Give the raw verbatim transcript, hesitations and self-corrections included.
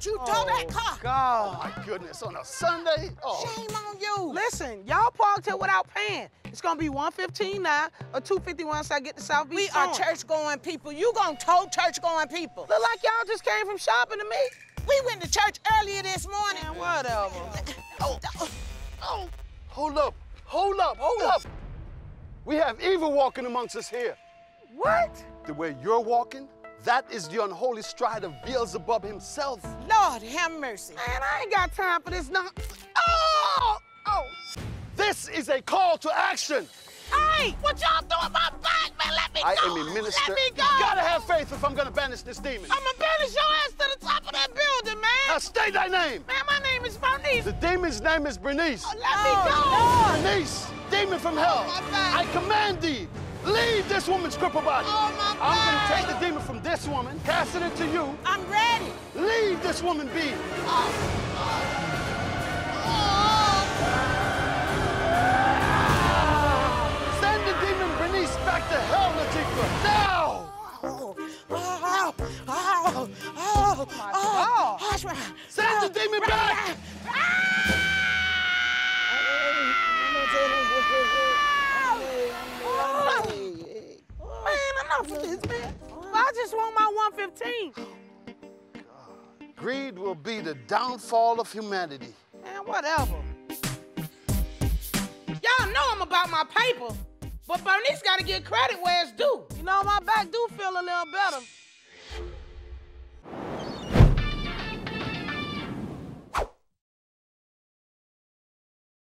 Don't you tow that car. God. Oh, my goodness. On a Sunday? Oh. Shame on you. Listen, y'all parked here without paying. It's going to be one fifteen now or two fifty once I get to South Beach. We are church-going people. You going to tow church-going people. Look like y'all just came from shopping to me. We went to church earlier this morning. Man, whatever. Oh, oh. Hold up. Hold up. Hold up. We have evil walking amongst us here. What? The way you're walking, that is the unholy stride of Beelzebub himself. Lord have mercy. Man, I ain't got time for this now. Oh! Oh! This is a call to action. Hey, what y'all doing with my back, man? Let me go. I am a minister. Let me go. You gotta have faith if I'm gonna banish this demon. I'm gonna banish your ass to the top of that building, man. Now state thy name. Man, my name is Bernice. The demon's name is Bernice. Oh, let oh, me go. Lord. Bernice, demon from hell. Oh, I command thee. Leave this woman's crippled body. Oh, my God. I'm going to take the demon from this woman, pass it into you. I'm ready. Leave this woman be. Oh, oh, oh. Send the demon Bernice back to hell, Latifah, now! Oh, oh, oh, oh, oh, oh, oh. Send the demon back! I just want my one fifteen. God. Greed will be the downfall of humanity. Man, whatever. Y'all know I'm about my paper, but Bernice gotta get credit where it's due. You know, my back do feel a little better.